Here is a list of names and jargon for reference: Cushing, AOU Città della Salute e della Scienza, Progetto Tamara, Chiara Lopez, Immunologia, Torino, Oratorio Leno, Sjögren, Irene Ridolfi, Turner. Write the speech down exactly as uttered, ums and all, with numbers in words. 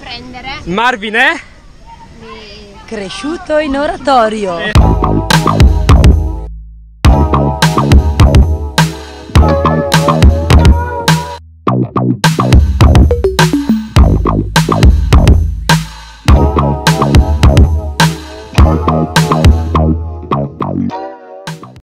Prendere Marvin è cresciuto in oratorio.